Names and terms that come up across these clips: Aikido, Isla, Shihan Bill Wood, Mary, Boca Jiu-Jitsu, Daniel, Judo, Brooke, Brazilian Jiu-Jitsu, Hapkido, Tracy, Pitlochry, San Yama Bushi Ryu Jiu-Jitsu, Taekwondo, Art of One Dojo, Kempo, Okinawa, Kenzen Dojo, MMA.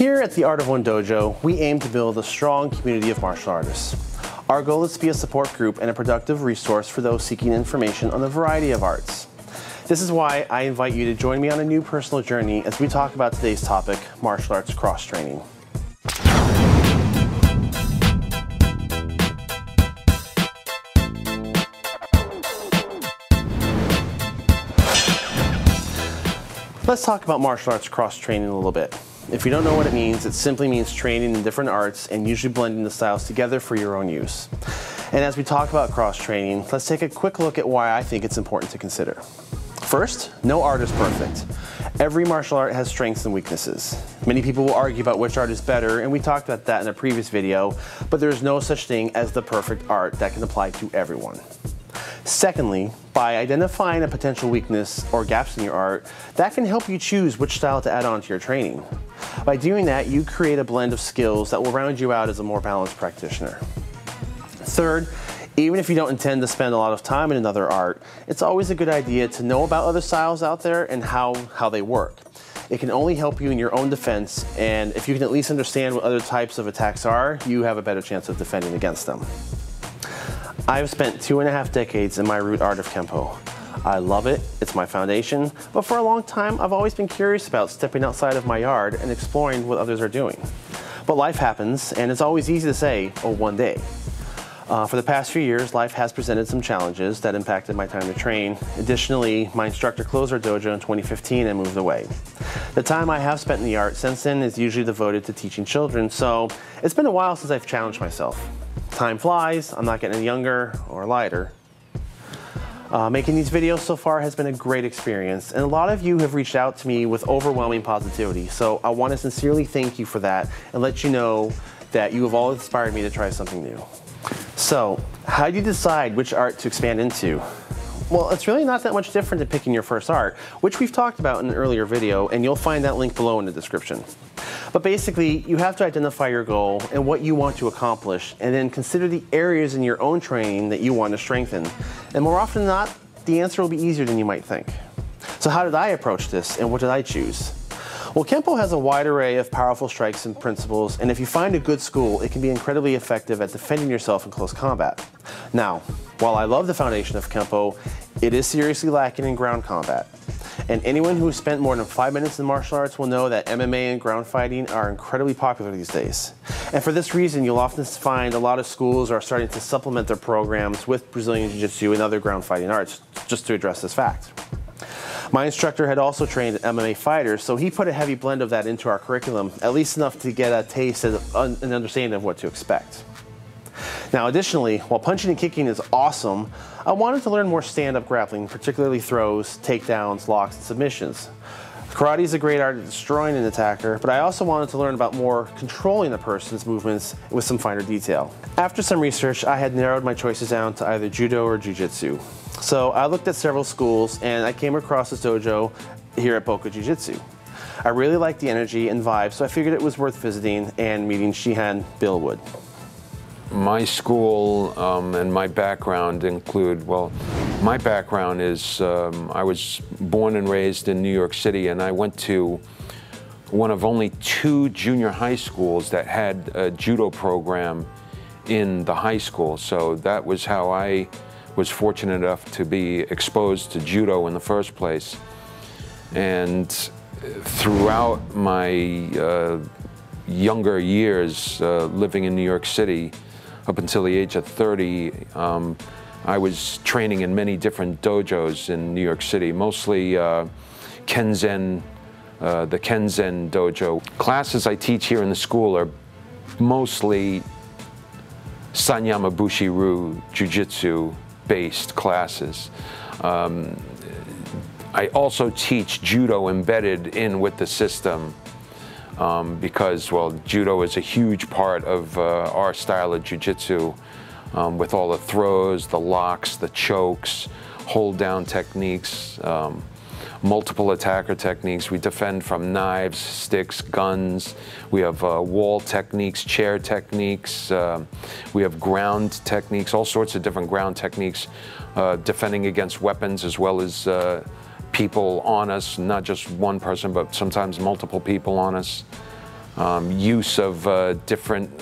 Here at the Art of One Dojo, we aim to build a strong community of martial artists. Our goal is to be a support group and a productive resource for those seeking information on a variety of arts. This is why I invite you to join me on a new personal journey as we talk about today's topic, martial arts cross-training. Let's talk about martial arts cross-training a little bit. If you don't know what it means, it simply means training in different arts and usually blending the styles together for your own use. And as we talk about cross-training, let's take a quick look at why I think it's important to consider. First, no art is perfect. Every martial art has strengths and weaknesses. Many people will argue about which art is better, and we talked about that in a previous video, but there is no such thing as the perfect art that can apply to everyone. Secondly, by identifying a potential weakness or gaps in your art, that can help you choose which style to add on to your training. By doing that, you create a blend of skills that will round you out as a more balanced practitioner. Third, even if you don't intend to spend a lot of time in another art, it's always a good idea to know about other styles out there and how they work. It can only help you in your own defense, and if you can at least understand what other types of attacks are, you have a better chance of defending against them. I've spent 2.5 decades in my root art of Kempo. I love it, it's my foundation, but for a long time I've always been curious about stepping outside of my yard and exploring what others are doing. But life happens, and it's always easy to say, oh, one day. For the past few years, life has presented some challenges that impacted my time to train. Additionally, my instructor closed our dojo in 2015 and moved away. The time I have spent in the art since then is usually devoted to teaching children, so it's been a while since I've challenged myself. Time flies, I'm not getting any younger or lighter. Making these videos so far has been a great experience, and a lot of you have reached out to me with overwhelming positivity, so I want to sincerely thank you for that and let you know that you have all inspired me to try something new. So, how do you decide which art to expand into? Well, it's really not that much different than picking your first art, which we've talked about in an earlier video, and you'll find that link below in the description. But basically, you have to identify your goal and what you want to accomplish, and then consider the areas in your own training that you want to strengthen. And more often than not, the answer will be easier than you might think. So how did I approach this, and what did I choose? Well, Kempo has a wide array of powerful strikes and principles, and if you find a good school, it can be incredibly effective at defending yourself in close combat. Now, while I love the foundation of Kempo, it is seriously lacking in ground combat. And anyone who spent more than 5 minutes in martial arts will know that MMA and ground fighting are incredibly popular these days. And for this reason, you'll often find a lot of schools are starting to supplement their programs with Brazilian Jiu-Jitsu and other ground fighting arts, just to address this fact. My instructor had also trained MMA fighters, so he put a heavy blend of that into our curriculum, at least enough to get a taste and an understanding of what to expect. Now, additionally, while punching and kicking is awesome, I wanted to learn more stand-up grappling, particularly throws, takedowns, locks, and submissions. Karate is a great art at destroying an attacker, but I also wanted to learn about more controlling a person's movements with some finer detail. After some research, I had narrowed my choices down to either Judo or Jiu-Jitsu. So I looked at several schools, and I came across this dojo here at Boca Jiu-Jitsu. I really liked the energy and vibe, so I figured it was worth visiting and meeting Shihan Bill Wood. My school and my background include, well, my background is I was born and raised in New York City, and I went to one of only 2 junior high schools that had a judo program in the high school. So that was how I was fortunate enough to be exposed to judo in the first place. And throughout my younger years living in New York City, up until the age of 30, I was training in many different dojos in New York City, mostly Kenzen, the Kenzen Dojo. Classes I teach here in the school are mostly San Yama Bushi Ryu Jiu-Jitsu based classes. I also teach Judo embedded in with the system because, well, Judo is a huge part of our style of Jiu-Jitsu. With all the throws, the locks, the chokes, hold down techniques, multiple attacker techniques. We defend from knives, sticks, guns. We have wall techniques, chair techniques. We have ground techniques, all sorts of different ground techniques, defending against weapons as well as people on us, not just one person, but sometimes multiple people on us. use of different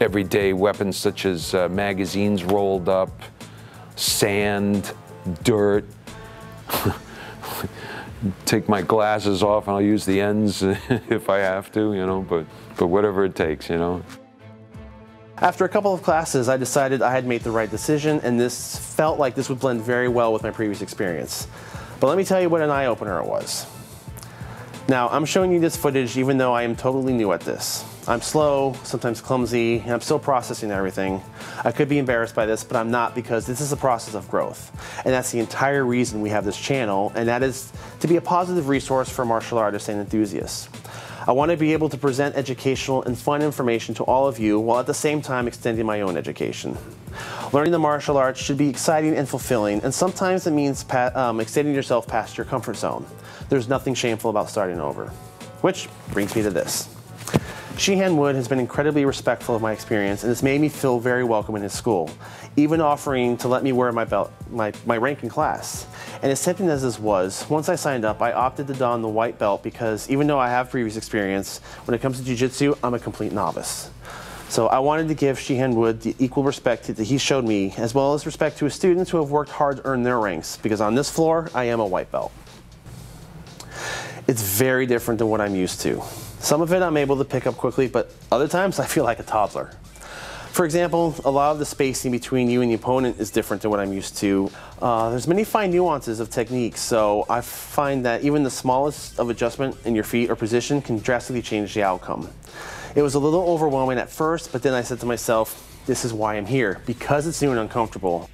everyday weapons such as magazines rolled up, sand, dirt. Take my glasses off and I'll use the ends if I have to, you know, but whatever it takes, you know. After a couple of classes, I decided I had made the right decision, and this felt like this would blend very well with my previous experience. But let me tell you what an eye-opener it was. Now, I'm showing you this footage even though I am totally new at this. I'm slow, sometimes clumsy, and I'm still processing everything. I could be embarrassed by this, but I'm not, because this is a process of growth. And that's the entire reason we have this channel, and that is to be a positive resource for martial artists and enthusiasts. I want to be able to present educational and fun information to all of you, while at the same time extending my own education. Learning the martial arts should be exciting and fulfilling, and sometimes it means extending yourself past your comfort zone. There's nothing shameful about starting over. Which brings me to this. Shihan Wood has been incredibly respectful of my experience, and it's made me feel very welcome in his school, even offering to let me wear my belt, my rank in class. And as tempting as this was, once I signed up, I opted to don the white belt because even though I have previous experience, when it comes to jiu-jitsu, I'm a complete novice. So I wanted to give Shihan Wood the equal respect that he showed me, as well as respect to his students who have worked hard to earn their ranks, because on this floor, I am a white belt. It's very different than what I'm used to. Some of it I'm able to pick up quickly, but other times I feel like a toddler. For example, a lot of the spacing between you and the opponent is different than what I'm used to. There's many fine nuances of techniques, so I find that even the smallest of adjustment in your feet or position can drastically change the outcome. It was a little overwhelming at first, but then I said to myself, this is why I'm here, because it's new and uncomfortable.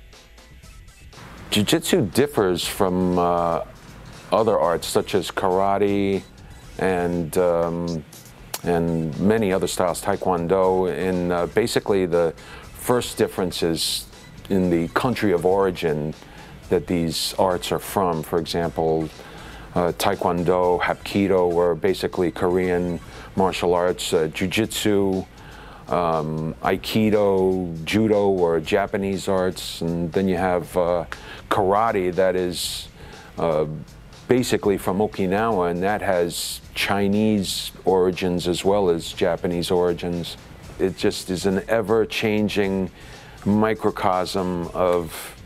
Jiu-jitsu differs from other arts such as karate, and many other styles, taekwondo, and basically the first difference is in the country of origin that these arts are from. For example, taekwondo, hapkido were basically Korean martial arts, jiu-jitsu, aikido, judo were Japanese arts, and then you have karate that is basically from Okinawa, and that has Chinese origins as well as Japanese origins. It just is an ever-changing microcosm of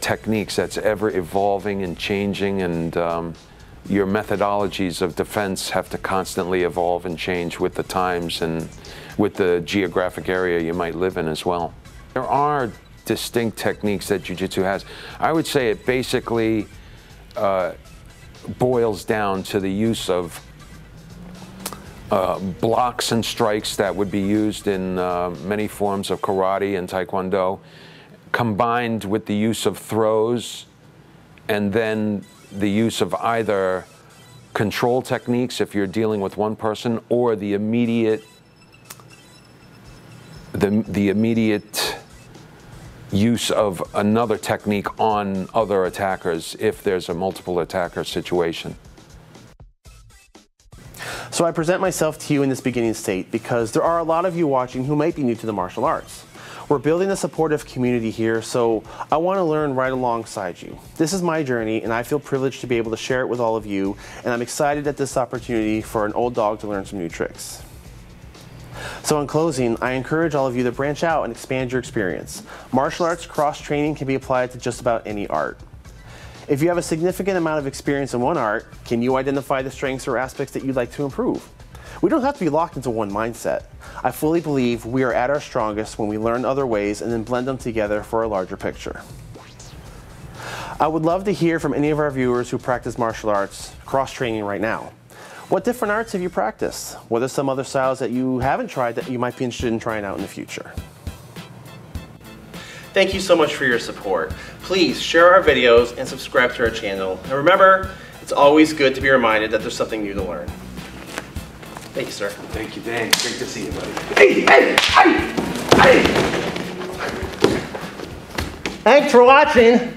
techniques that's ever evolving and changing, and your methodologies of defense have to constantly evolve and change with the times and with the geographic area you might live in as well. There are distinct techniques that jiu-jitsu has. I would say it basically boils down to the use of blocks and strikes that would be used in many forms of karate and taekwondo, combined with the use of throws, and then the use of either control techniques if you're dealing with one person, or the immediate use of another technique on other attackers if there's a multiple attacker situation. So I present myself to you in this beginning state because there are a lot of you watching who might be new to the martial arts. We're building a supportive community here, so I want to learn right alongside you. This is my journey, and I feel privileged to be able to share it with all of you, and I'm excited at this opportunity for an old dog to learn some new tricks. So in closing, I encourage all of you to branch out and expand your experience. Martial arts cross-training can be applied to just about any art. If you have a significant amount of experience in one art, can you identify the strengths or aspects that you'd like to improve? We don't have to be locked into one mindset. I fully believe we are at our strongest when we learn other ways and then blend them together for a larger picture. I would love to hear from any of our viewers who practice martial arts cross-training right now. What different arts have you practiced? What are some other styles that you haven't tried that you might be interested in trying out in the future? Thank you so much for your support. Please share our videos and subscribe to our channel. And remember, it's always good to be reminded that there's something new to learn. Thank you, sir. Thank you, Dan. Great to see you, buddy. Hey, hey, hey, hey! Thanks for watching.